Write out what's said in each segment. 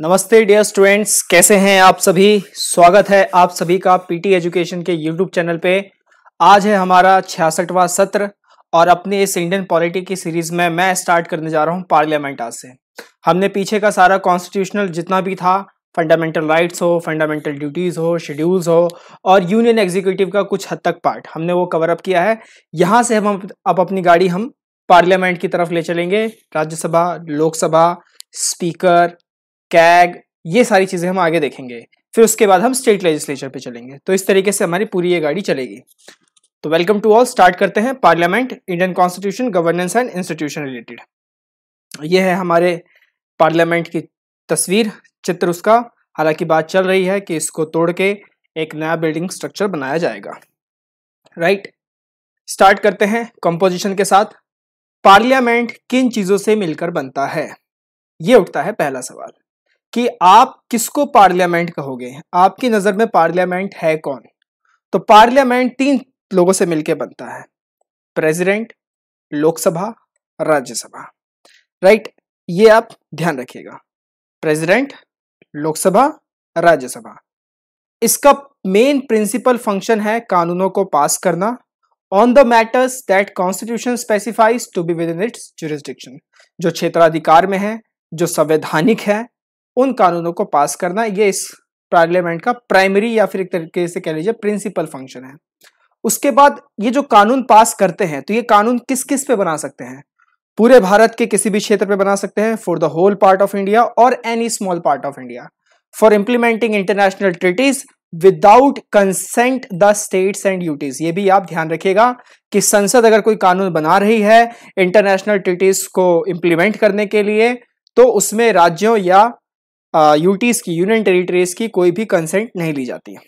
नमस्ते dear students, कैसे हैं आप सभी। स्वागत है आप सभी का पीटी एजुकेशन के यूट्यूब चैनल पे। आज है हमारा 66वां सत्र और अपने इस इंडियन पॉलिटी की सीरीज में मैं स्टार्ट करने जा रहा हूं पार्लियामेंट। आज से हमने पीछे का सारा कॉन्स्टिट्यूशनल जितना भी था, फंडामेंटल राइट्स हो, फंडामेंटल ड्यूटीज़ हो, शेड्यूल्स हो और यूनियन एग्जीक्यूटिव का कुछ हद तक पार्ट हमने वो कवरअप किया है। यहाँ से हम अब अपनी गाड़ी हम पार्लियामेंट की तरफ ले चलेंगे। राज्यसभा, लोकसभा, स्पीकर, कैग, ये सारी चीजें हम आगे देखेंगे। फिर उसके बाद हम स्टेट लेजिस्लेचर पे चलेंगे। तो इस तरीके से हमारी पूरी ये गाड़ी चलेगी। तो वेलकम टू ऑल, स्टार्ट करते हैं parliament, Indian constitution, governance and institution related. ये है हमारे पार्लियामेंट की तस्वीर, चित्र उसका। हालांकि बात चल रही है कि इसको तोड़ के एक नया बिल्डिंग स्ट्रक्चर बनाया जाएगा। राइट, स्टार्ट करते हैं कंपोजिशन के साथ। पार्लियामेंट किन चीजों से मिलकर बनता है, ये उठता है पहला सवाल कि आप किसको पार्लियामेंट कहोगे। आपकी नजर में पार्लियामेंट है कौन। तो पार्लियामेंट तीन लोगों से मिलकर बनता है, प्रेसिडेंट, लोकसभा, राज्यसभा। राइट, ये आप ध्यान रखिएगा, प्रेसिडेंट, लोकसभा, राज्यसभा। इसका मेन प्रिंसिपल फंक्शन है कानूनों को पास करना on the matters that constitution specifies to be within its jurisdiction. जो क्षेत्राधिकार में है, जो संवैधानिक है, उन कानूनों को पास करना, ये इस पार्लियामेंट का प्राइमरी या फिर एक तरीके से कह लीजिए प्रिंसिपल फंक्शन है। उसके बाद ये जो कानून पास करते हैं, तो ये कानून किस किस पे बना सकते हैं। पूरे भारत के किसी भी क्षेत्र पे बना सकते हैं, for the whole part of India और any small part of India, for implementing international treaties without consent the states and UTs. ये भी आप ध्यान रखिएगा कि संसद अगर कोई कानून बना रही है इंटरनेशनल ट्रीटीज को इम्प्लीमेंट करने के लिए, तो उसमें राज्यों या यूटीज की, यूनियन टेरिटरीज की कोई भी कंसेंट नहीं ली जाती है।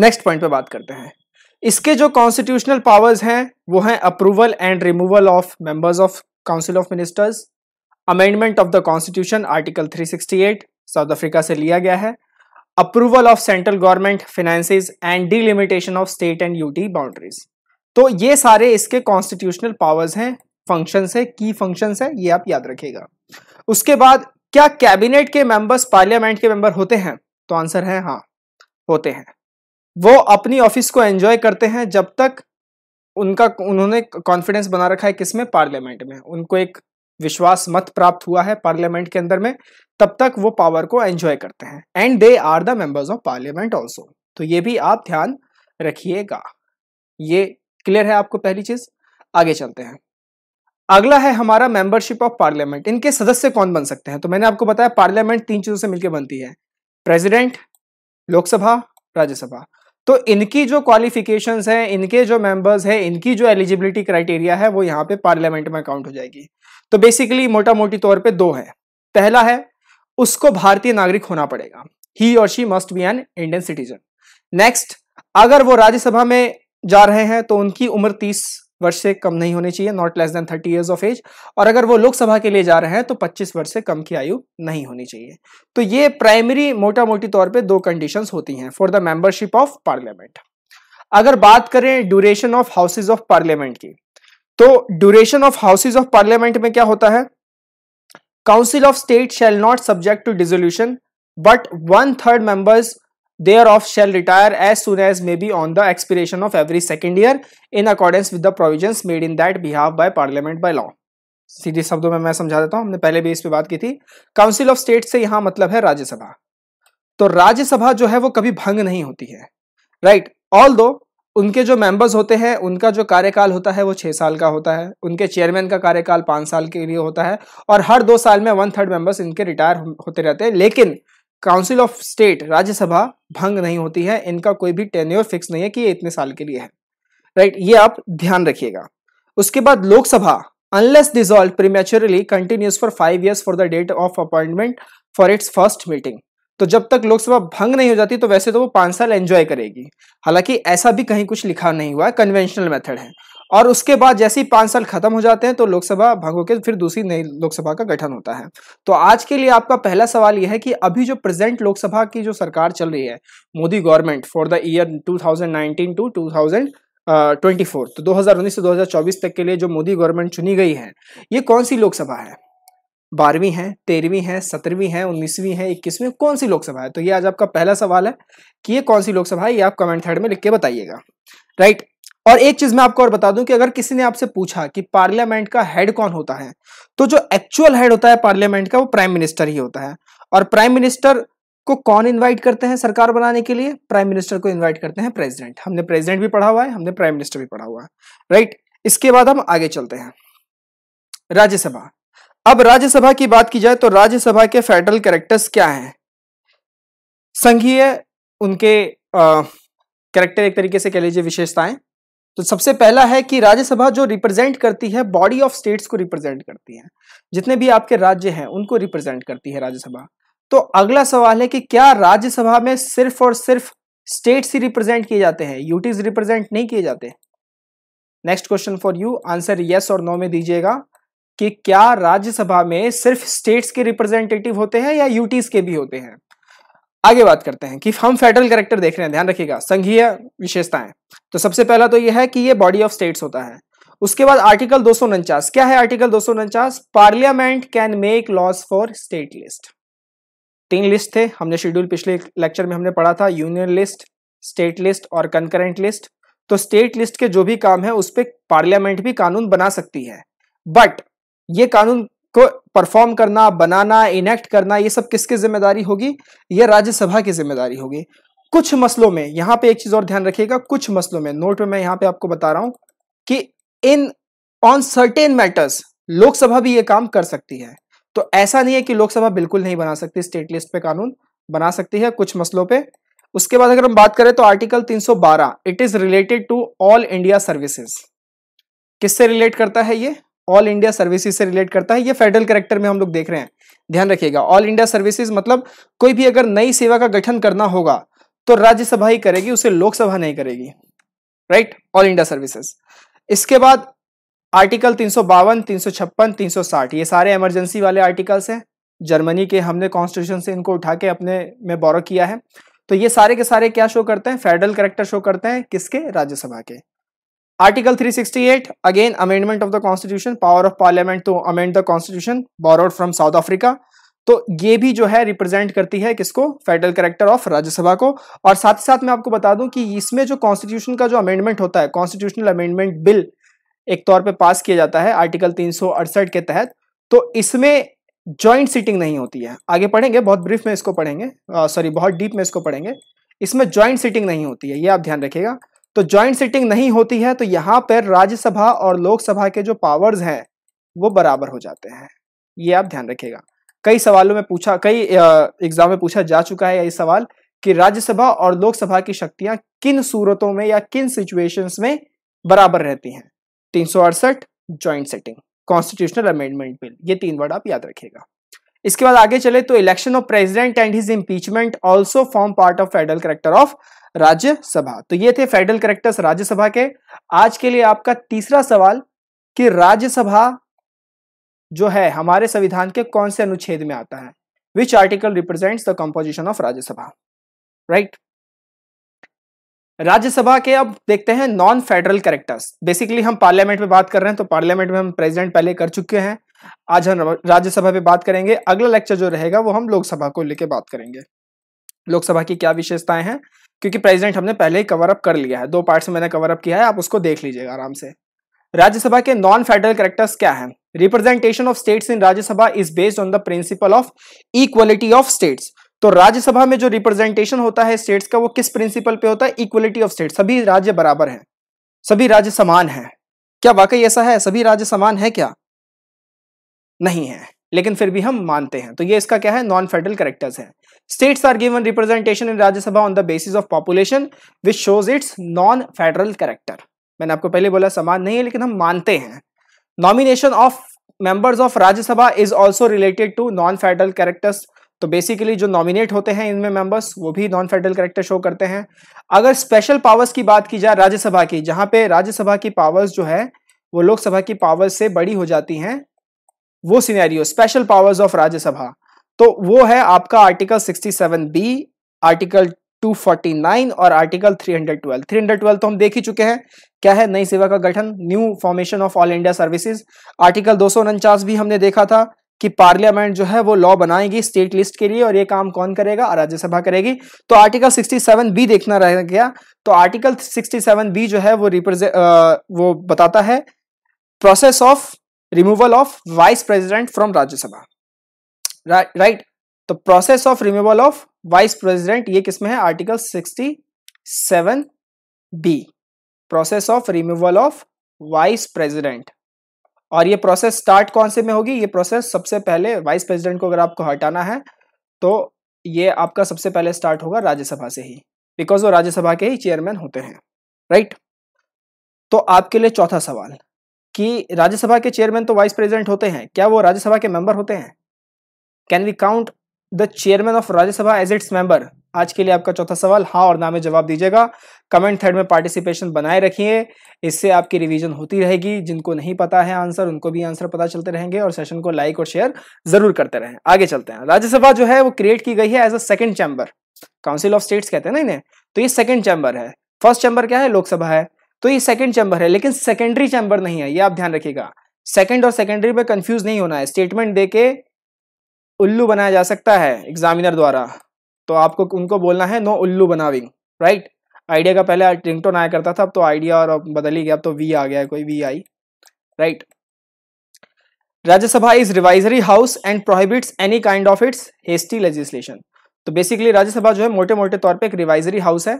नेक्स्ट पॉइंट पे बात करते हैं। इसके जो कॉन्स्टिट्यूशनल पावर्स हैं वो हैं approval and removal of members of council of ministers, amendment of the constitution, article 368 South Africa से लिया गया है, approval of central government finances and delimitation of state and UT boundaries. तो ये सारे इसके कॉन्स्टिट्यूशनल पावर्स हैं, फंक्शंस है, की फंक्शंस है, ये आप याद रखिएगा। उसके बाद क्या कैबिनेट के मेंबर्स पार्लियामेंट के मेंबर होते हैं, तो आंसर है हाँ, होते हैं। वो अपनी ऑफिस को एंजॉय करते हैं जब तक उन्होंने कॉन्फिडेंस बना रखा है किसमें, पार्लियामेंट में। उनको एक विश्वास मत प्राप्त हुआ है पार्लियामेंट के अंदर में, तब तक वो पावर को एंजॉय करते हैं। And they are the members of parliament also. तो ये भी आप ध्यान रखिएगा। ये क्लियर है आपको पहली चीज। आगे चलते हैं। अगला है हमारा मेंबरशिप ऑफ पार्लियामेंट। इनके सदस्य कौन बन सकते हैं। तो मैंने आपको बताया पार्लियामेंट तीन चीजों से मिलकर बनती है, प्रेसिडेंट, लोकसभा, राज्यसभा। तो इनकी जो क्वालिफिकेशंस हैं, इनके जो मेंबर्स हैं, इनकी जो एलिजिबिलिटी क्राइटेरिया है, वो यहाँ पे पार्लियामेंट में काउंट हो जाएगी। तो बेसिकली मोटा मोटी तौर पर दो है। पहला है उसको भारतीय नागरिक होना पड़ेगा, ही और she must be an Indian citizen. Next, अगर वो राज्यसभा में जा रहे हैं तो उनकी उम्र 30 वर्ष से कम नहीं होनी चाहिए, not less than 30 years of age. और अगर वो लोकसभा के लिए जा रहे हैं तो 25 वर्ष से कम की आयु नहीं होनी चाहिए। तो ये प्राइमरी मोटा मोटी तौर पे दो कंडीशंस होती हैं for the membership of parliament. अगर बात करें duration of houses of parliament की, तो duration of houses of parliament में क्या होता है, council of state shall not subject to dissolution but 1/3 members thereof shall retire as soon as may be on the expiration of every second year in accordance with the provisions made in that behalf by parliament by law। सीधे शब्दों में मैं समझा देता हूं, हमने पहले भी इस पे बात की थी। काउंसिल ऑफ स्टेट से यहाँ मतलब है राज्यसभा। तो राज्यसभा जो है वो कभी भंग नहीं होती है। राइट, ऑल्दो उनके जो मेंबर्स होते हैं उनका जो कार्यकाल होता है वो 6 साल का होता है, उनके चेयरमैन का कार्यकाल 5 साल के लिए होता है और हर 2 साल में 1/3 मेंबर्स इनके रिटायर होते रहते हैं। लेकिन काउंसिल ऑफ स्टेट, राज्यसभा भंग नहीं होती है, इनका कोई भी टेन्योर फिक्स नहीं है कि ये इतने साल के लिए है। राइट, ये आप ध्यान रखिएगा। उसके बाद Lok Sabha, unless dissolve prematurely continues for 5 years for the date of appointment for its first meeting. तो जब तक लोकसभा भंग नहीं हो जाती तो वैसे तो वो 5 साल एंजॉय करेगी। हालांकि ऐसा भी कहीं कुछ लिखा नहीं हुआ है, कन्वेंशनल मेथड है। और उसके बाद जैसे ही 5 साल खत्म हो जाते हैं तो लोकसभा भंग होकर फिर दूसरी नई लोकसभा का गठन होता है। तो आज के लिए आपका पहला सवाल यह है कि अभी जो प्रेजेंट लोकसभा की जो सरकार चल रही है, Modi government, for the year 2019 to 2024, तो 2019 से 2024 तक के लिए जो मोदी गवर्नमेंट चुनी गई है, ये कौन सी लोकसभा है। 12वीं है, 13वीं है, 17वीं है, 19वीं है, 21वीं, कौन सी लोकसभा है? तो ये आज आपका पहला सवाल है कि ये कौन सी लोकसभा है, ये आप कमेंट थर्ड में लिख के बताइएगा, राइट। और एक चीज मैं आपको और बता दूं कि अगर किसी ने आपसे पूछा कि पार्लियामेंट का हेड कौन होता है, तो जो एक्चुअल हेड होता है पार्लियामेंट का वो प्राइम मिनिस्टर ही होता है। और प्राइम मिनिस्टर को कौन इनवाइट करते हैं सरकार बनाने के लिए? प्राइम मिनिस्टर को इनवाइट करते हैं प्रेसिडेंट। हमने प्रेसिडेंट भी पढ़ा हुआ है, हमने प्राइम मिनिस्टर भी पढ़ा हुआ है, राइट। इसके बाद हम आगे चलते हैं राज्यसभा। अब राज्यसभा की बात की जाए तो राज्यसभा के फेडरल कैरेक्टर्स क्या हैं? संघीय उनके कैरेक्टर एक तरीके से कह लीजिए विशेषताएं। तो सबसे पहला है कि राज्यसभा जो रिप्रेजेंट करती है बॉडी ऑफ स्टेट्स को रिप्रेजेंट करती है, जितने भी आपके राज्य हैं उनको रिप्रेजेंट करती है राज्यसभा। तो अगला सवाल है कि क्या राज्यसभा में सिर्फ और सिर्फ स्टेट्स ही रिप्रेजेंट किए जाते हैं, यूटीज रिप्रेजेंट नहीं किए जाते? Next question for you, answer yes और नो में दीजिएगा कि क्या राज्यसभा में सिर्फ स्टेट्स के रिप्रेजेंटेटिव होते हैं या यूटीज के भी होते हैं? आगे बात करते हैं कि हम फेडरल कैरेक्टर देख रहे हैं, ध्यान रखिएगा, संघीय विशेषताएं। तो सबसे पहला तो यह है कि यह बॉडी ऑफ स्टेट्स होता है। उसके बाद आर्टिकल 249 क्या है? Article 249 parliament can make laws for state list. 3 list थे, हमने शेड्यूल पिछले लेक्चर में हमने पढ़ा था, यूनियन लिस्ट, स्टेट लिस्ट और कंकरेंट लिस्ट। तो स्टेट लिस्ट के जो भी काम है उस पर पार्लियामेंट भी कानून बना सकती है, बट ये कानून को परफॉर्म करना, बनाना, इनेक्ट करना, ये सब किसकी जिम्मेदारी होगी? ये राज्यसभा की जिम्मेदारी होगी। कुछ मसलों में, यहाँ पे एक चीज और ध्यान रखिएगा, कुछ मसलों में, नोट में मैं यहाँ पे आपको बता रहा हूं कि इन ऑन सर्टेन मैटर्स लोकसभा भी ये काम कर सकती है। तो ऐसा नहीं है कि लोकसभा बिल्कुल नहीं बना सकती, स्टेट लिस्ट पे कानून बना सकती है कुछ मसलों पर। उसके बाद अगर हम बात करें तो article 312 it is related to all India services. किससे रिलेट करता है ये? ऑल इंडिया सर्विसेज से रिलेट करता है। ये फेडरल कैरेक्टर में हम लोग देख रहे हैं, ध्यान रखिएगा। ऑल इंडिया सर्विसेज मतलब कोई भी अगर नई सेवा का गठन करना होगा तो राज्यसभा ही करेगी, उसे लोकसभा नहीं करेगी, राइट। All India services. इसके बाद आर्टिकल 352, 356, 360 ये सारे इमरजेंसी वाले आर्टिकल्स हैं। जर्मनी के हमने कॉन्स्टिट्यूशन से इनको उठा के अपने में बोरो किया है। तो ये सारे के सारे क्या शो करते हैं? फेडरल कैरेक्टर शो करते हैं, किसके? राज्यसभा के। Article 368 again amendment of the constitution, power of parliament to amend the constitution borrowed from South Africa। तो ये भी जो है रिप्रेजेंट करती है किसको? फेडरल कैरेक्टर ऑफ राज्यसभा को। और साथ ही साथ मैं आपको बता दूं कि इसमें जो कॉन्स्टिट्यूशन का जो अमेंडमेंट होता है, कॉन्स्टिट्यूशनल अमेंडमेंट बिल एक तौर पे पास किया जाता है आर्टिकल 368 के तहत, तो इसमें ज्वाइंट सीटिंग नहीं होती है। आगे पढ़ेंगे, बहुत ब्रीफ में इसको पढ़ेंगे, बहुत डीप में इसको पढ़ेंगे। इसमें ज्वाइंट सीटिंग नहीं होती है, ये आप ध्यान रखिएगा। तो ज्वाइंट सीटिंग नहीं होती है तो यहाँ पर राज्यसभा और लोकसभा के जो पावर्स हैं वो बराबर हो जाते हैं, ये आप ध्यान रखिएगा। कई सवालों में पूछा, कई एग्जाम में पूछा जा चुका है ये सवाल कि राज्यसभा और लोकसभा की शक्तियां किन सूरतों में या किन सिचुएशंस में बराबर रहती हैं। 368 joint sitting, constitutional amendment bill, ये 3 वर्ड आप याद रखिएगा। इसके बाद आगे चले तो election of president and his impeachment also form part of federal character of Rajya Sabha. तो ये थे फेडरल कैरेक्टर्स राज्यसभा के। आज के लिए आपका तीसरा सवाल कि राज्यसभा जो है हमारे संविधान के कौन से अनुच्छेद में आता है? Which article represents the composition of Rajya Sabha, right. Rajya Sabha के अब देखते हैं नॉन फेडरल कैरेक्टर्स। बेसिकली हम पार्लियामेंट में बात कर रहे हैं, तो पार्लियामेंट में हम प्रेसिडेंट पहले कर चुके हैं, आज हम राज्यसभा पे बात करेंगे। अगला लेक्चर जो रहेगा वो हम लोकसभा को लेके बात करेंगे, लोकसभा की क्या विशेषताएं हैं, क्योंकि प्रेसिडेंट हमने पहले ही कवर अप कर लिया है, 2 पार्ट्स मैंने कवर अप किया है, आप उसको देख लीजिएगा आराम से। राज्यसभा के नॉन फेडरल कैरेक्टर्स क्या हैं? Representation of states in Rajya Sabha is based on the principle of equality of states. तो राज्यसभा में जो रिप्रेजेंटेशन होता है स्टेट्स का वो किस प्रिंसिपल पे होता है? Equality of states. सभी राज्य बराबर हैं, सभी राज्य समान हैं। क्या वाकई ऐसा है? सभी राज्य समान है क्या? नहीं है, लेकिन फिर भी हम मानते हैं। तो ये इसका क्या है? नॉन फेडरल कैरेक्टर्स है। States are given representation in Rajya Sabha on the basis of population which shows its non federal character. मैंने आपको पहले बोला समान नहीं है, लेकिन हम मानते हैं। Nomination of members of Rajya Sabha is also related to non federal characters. तो बेसिकली जो नॉमिनेट होते हैं इनमें मेंबर्स, वो भी नॉन फेडरल कैरेक्टर शो करते हैं। अगर स्पेशल पावर्स की बात की जाए राज्यसभा की, जहां पे राज्यसभा की पावर्स जो है वो लोकसभा की पावर्स से बड़ी हो जाती हैं, वो scenario special powers of Rajya Sabha, तो वो है आपका आर्टिकल 67B, आर्टिकल 249 और आर्टिकल 312। 312 तो हम देख ही चुके हैं, क्या है? नई सेवा का गठन, new formation of all India services. Article 249 भी हमने देखा था कि पार्लियामेंट जो है वो लॉ बनाएगी स्टेट लिस्ट के लिए, और ये काम कौन करेगा? राज्यसभा करेगी। तो आर्टिकल 67B देखना रह गया। तो आर्टिकल 67B जो है वो बताता है process of removal of vice president from Rajya Sabha. Right, तो process of removal of vice president ये किसमें है? Article 67B, process of removal of vice president. और ये प्रोसेस स्टार्ट कौन से में होगी? ये प्रोसेस सबसे पहले वाइस प्रेसिडेंट को अगर आपको हटाना है तो ये आपका सबसे पहले स्टार्ट होगा राज्यसभा से ही, बिकॉज वो राज्यसभा के ही चेयरमैन होते हैं। राइट, तो आपके लिए चौथा सवाल कि राज्यसभा के चेयरमैन तो वाइस प्रेसिडेंट होते हैं, क्या वो राज्यसभा के मेंबर होते हैं? Can we count the chairman of Rajya Sabha as its member? आज के लिए आपका चौथा सवाल, हाँ और ना में जवाब दीजिएगा। कमेंट थ्रेड में पार्टिसिपेशन बनाए रखिए, इससे आपकी रिवीजन होती रहेगी। जिनको नहीं पता है आंसर, उनको भी आंसर पता चलते रहेंगे, और सेशन को लाइक और शेयर जरूर करते रहें। आगे चलते हैं। राज्यसभा जो है वो क्रिएट की गई है as a second chamber, council of states कहते हैं ना इन्हें। तो ये सेकेंड चैम्बर है, फर्स्ट चैम्बर क्या है? लोकसभा है। तो ये सेकेंड चैम्बर है, लेकिन सेकेंडरी चैम्बर नहीं है, ये आप ध्यान रखिएगा। सेकेंड और सेकेंडरी में कंफ्यूज नहीं होना है। स्टेटमेंट देके उल्लू बनाया जा सकता है एग्जामिनर द्वारा, तो आपको उनको बोलना है नो उल्लू बनाविंग। राइट, आइडिया का पहले रिंगटोन आया करता था, अब तो आइडिया और बदल ही गया, अब तो वी आ गया है कोई, we I. Right, Rajya Sabha is revisory house and prohibits any kind of its hasty legislation. तो बेसिकली राज्यसभा जो है मोटे मोटे तौर पे एक रिवाइजरी हाउस है,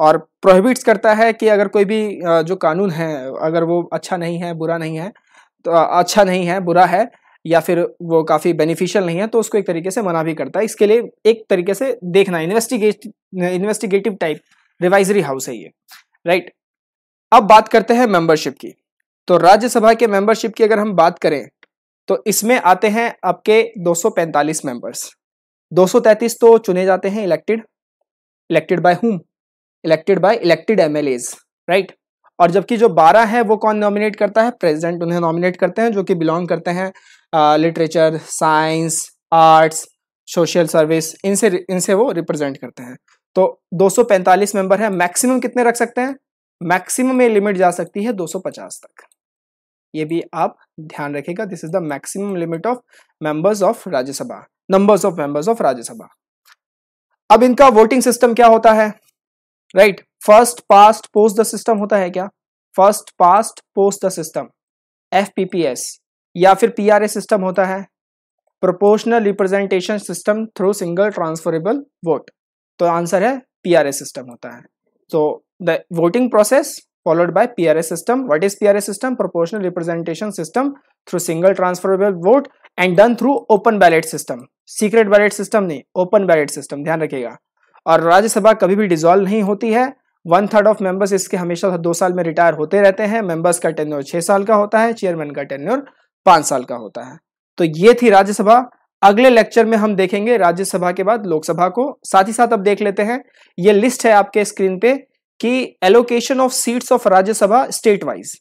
और प्रोहिबिट्स करता है कि अगर कोई भी जो कानून है, अगर वो अच्छा नहीं है, बुरा नहीं है, तो अच्छा नहीं है, बुरा है, या फिर वो काफ़ी बेनिफिशियल नहीं है, तो उसको एक तरीके से मना भी करता है। इसके लिए एक तरीके से देखना, इन्वेस्टिगेटिव टाइप रिवाइजरी हाउस है ये। राइट, अब बात करते हैं मेंबरशिप की। तो राज्यसभा के मेंबरशिप की अगर हम बात करें तो इसमें आते हैं आपके 245 मेंबर्स। 233 तो चुने जाते हैं elected, elected by whom? Elected by elected MLAs। Right, और जबकि जो 12 है वो कौन नॉमिनेट करता है? प्रेसिडेंट उन्हें नॉमिनेट करते हैं, जो कि बिलोंग करते हैं literature, science, arts, social service, इनसे वो रिप्रेजेंट करते हैं। तो 245 मेंबर है। मैक्सिमम कितने रख सकते हैं? मैक्सिमम में लिमिट जा सकती है 250 तक, ये भी आप ध्यान रखिएगा। This is the maximum limit of members of Rajya Sabha, numbers of members of Rajya Sabha. अब इनका वोटिंग सिस्टम क्या होता है? Right, first past post the system होता है क्या? First past post the system, FPPS, या फिर PRA सिस्टम होता है, proportional representation system through single transferable vote. तो आंसर है PRA सिस्टम होता है। तो the voting process followed by PRA system. What is PRA system? Proportional representation system through single transferable vote and done through open ballot system. Secret ballot system नहीं, open ballot system, ध्यान रखिएगा। और राज्यसभा कभी भी dissolve नहीं होती है। 1/3 of members इसके हमेशा 2 साल में रिटायर होते रहते हैं। मेंबर्स का टेन्योर 6 साल का होता है, चेयरमैन का टेन्योर 5 साल का होता है। तो ये थी राज्यसभा। अगले लेक्चर में हम देखेंगे राज्यसभा के बाद लोकसभा को। साथ ही साथ अब देख लेते हैं, ये लिस्ट है आपके स्क्रीन पे कि allocation of seats of Rajya Sabha state wise,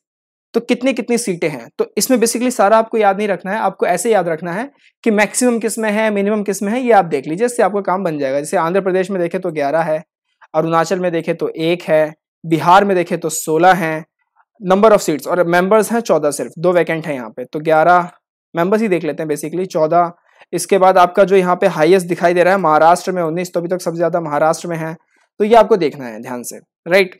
तो कितनी कितनी सीटें हैं। तो इसमें बेसिकली सारा आपको याद नहीं रखना है, आपको ऐसे याद रखना है कि मैक्सिमम किस में है, मिनिमम किस में है, ये आप देख लीजिए, इससे आपका काम बन जाएगा। जैसे आंध्र प्रदेश में देखे तो 11 है, अरुणाचल में देखे तो 1 है, बिहार में देखे तो 16 है नंबर ऑफ सीट्स, और मेंबर्स हैं 14 सिर्फ, 2 वैकेंट है यहाँ पे, तो 11 मेंबर्स ही देख लेते हैं बेसिकली, 14। इसके बाद आपका जो यहाँ पे हाईएस्ट दिखाई दे रहा है महाराष्ट्र में 19, तो अभी तक सबसे ज्यादा महाराष्ट्र में है, तो ये आपको देखना है ध्यान से। राइट,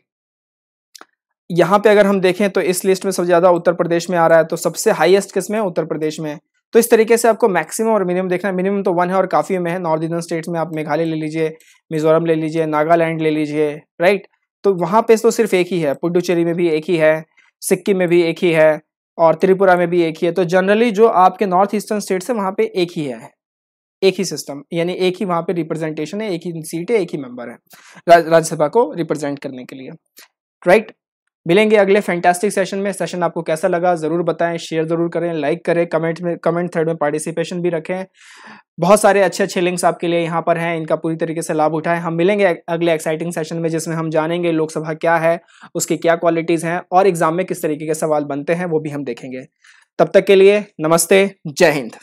यहाँ पे अगर हम देखें तो इस लिस्ट में सबसे ज्यादा उत्तर प्रदेश में आ रहा है, तो सबसे हाईएस्ट किस में? उत्तर प्रदेश में। तो इस तरीके से आपको मैक्सिमम और मिनिमम देखना है। मिनिमम तो 1 है और काफ़ी में है। नॉर्थ ईस्टर्न स्टेट्स में आप मेघालय ले लीजिए, मिजोरम ले लीजिए, नागालैंड ले लीजिए। राइट, तो वहाँ पे तो सिर्फ एक ही है, पुडुचेरी में भी एक ही है, सिक्किम में भी एक ही है, और त्रिपुरा में भी एक ही है। तो जनरली जो आपके नॉर्थ ईस्टर्न स्टेट्स है वहाँ पे एक ही है, एक ही सिस्टम, यानी एक ही वहाँ पे रिप्रेजेंटेशन है, एक ही सीट है, एक ही मेंबर है राज्यसभा को रिप्रेजेंट करने के लिए। राइट, मिलेंगे अगले फैंटास्टिक सेशन में। सेशन आपको कैसा लगा ज़रूर बताएं, शेयर ज़रूर करें, लाइक करें, कमेंट थ्रेड में पार्टिसिपेशन भी रखें। बहुत सारे अच्छे अच्छे लिंक्स आपके लिए यहाँ पर हैं, इनका पूरी तरीके से लाभ उठाएं। हम मिलेंगे अगले एक्साइटिंग सेशन में, जिसमें हम जानेंगे लोकसभा क्या है, उसकी क्या क्वालिटीज़ हैं, और एग्ज़ाम में किस तरीके के सवाल बनते हैं वो भी हम देखेंगे। तब तक के लिए नमस्ते, जय हिंद।